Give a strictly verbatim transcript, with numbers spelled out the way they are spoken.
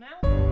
now.